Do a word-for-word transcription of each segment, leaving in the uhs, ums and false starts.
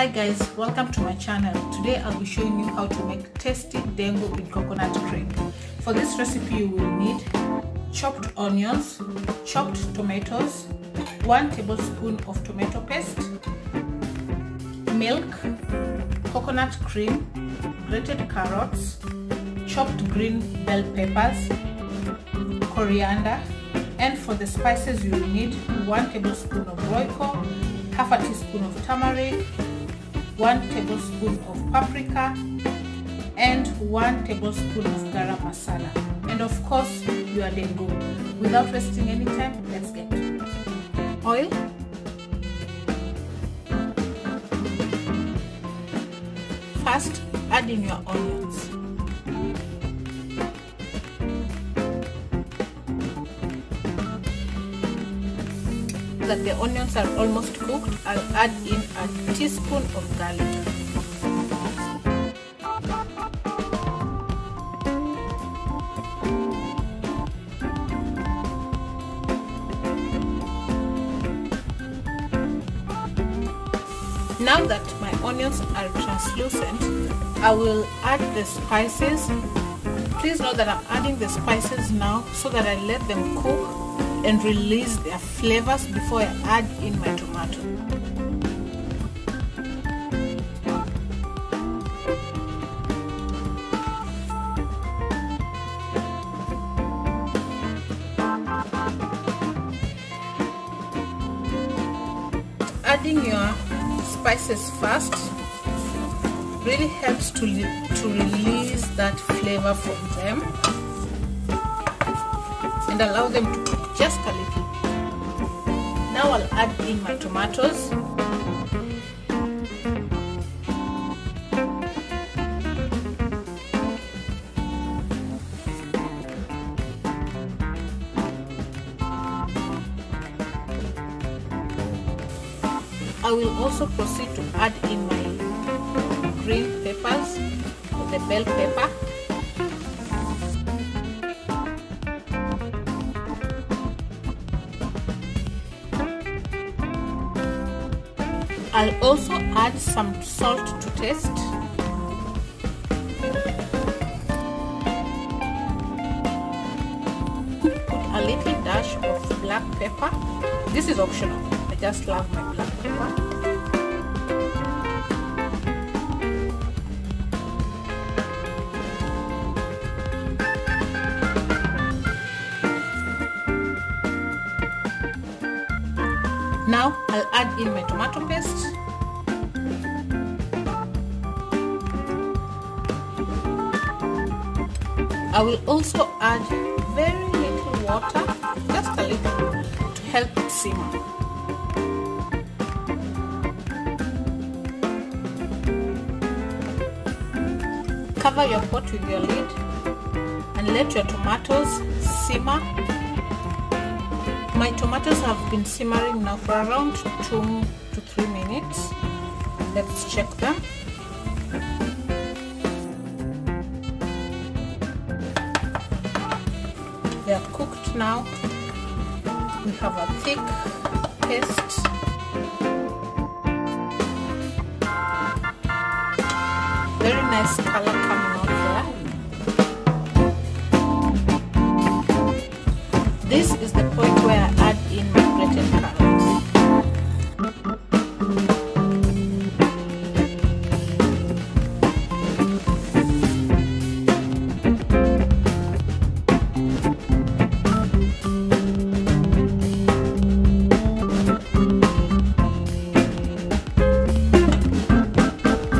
Hi guys, welcome to my channel. Today I'll be showing you how to make tasty dango with coconut cream. For this recipe you will need chopped onions, chopped tomatoes, one tablespoon of tomato paste, milk, coconut cream, grated carrots, chopped green bell peppers, coriander, and for the spices you will need one tablespoon of roiko, half a teaspoon of tamarind, one tablespoon of paprika, and one tablespoon of garam masala, and of course your dango. Without wasting any time, let's get to it. Oil, first add in your onions. That the onions are almost cooked, I'll add in a teaspoon of garlic. Now that my onions are translucent, I will add the spices. Please note that I'm adding the spices now so that I let them cook and release their flavors before I add in my tomato. Adding your spices first really helps to, to release that flavor from them and allow them to cook just a little. Now I'll add in my tomatoes. I will also proceed to add in my green peppers, the bell pepper, I'll also add some salt to taste. Put a little dash of black pepper. This is optional. I just love my black pepper. Now I'll add in my tomato paste. I will also add very little water, just a little, to help it simmer. Cover your pot with your lid and let your tomatoes simmer. My tomatoes have been simmering now for around two to three minutes. Let's check them. They are cooked now. We have a thick paste. Very nice color coming out there. This is the point where I add in my grated carrots.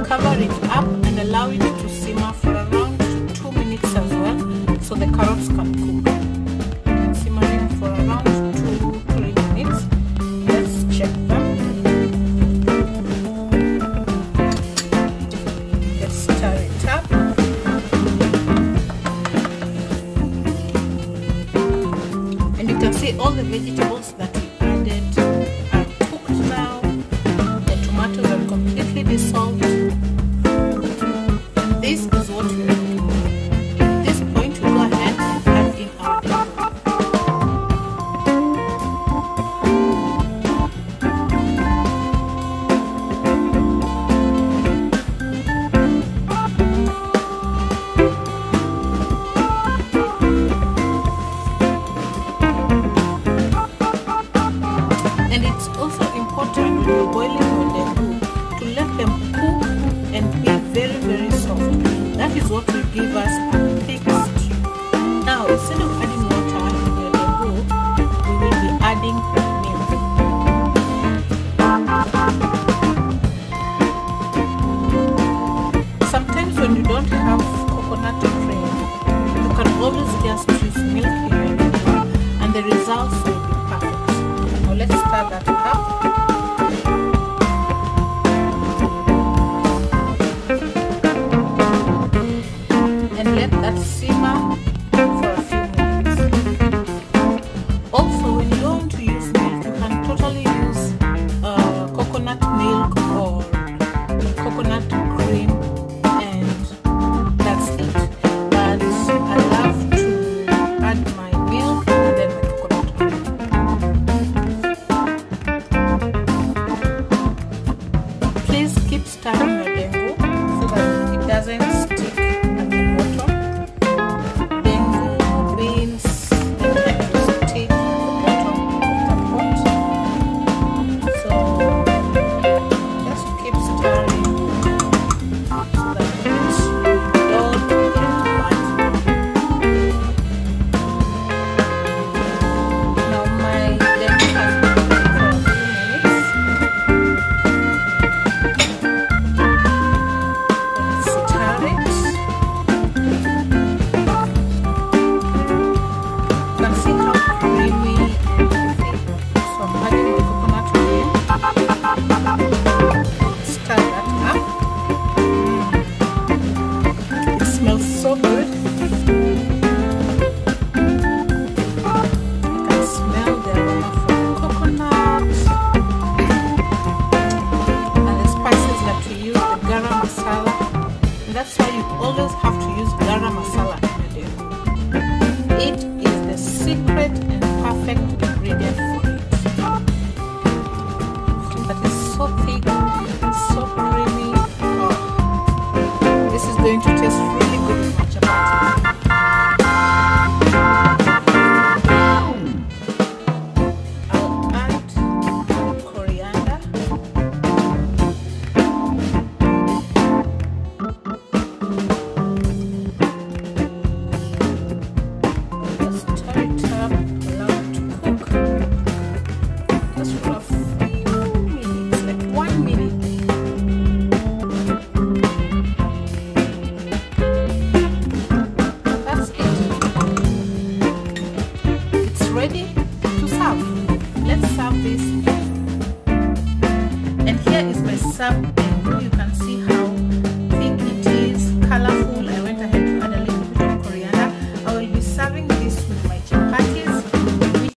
Cover it up and allow it to simmer for around two minutes as well, so the carrots can cook. All the vegetables that we added are cooked now. The tomatoes are completely dissolved. This is what we are doing. At this point, we go ahead and add in just use milk here and the results will be perfect. Now let's stir that up. That's why you always have to use garam masala in your dango. It is the secret and perfect ingredient for it. That is so thick, so creamy. Oh, this is going to taste really good in chapati. I'll add coriander. Let's serve this, and here is my sub.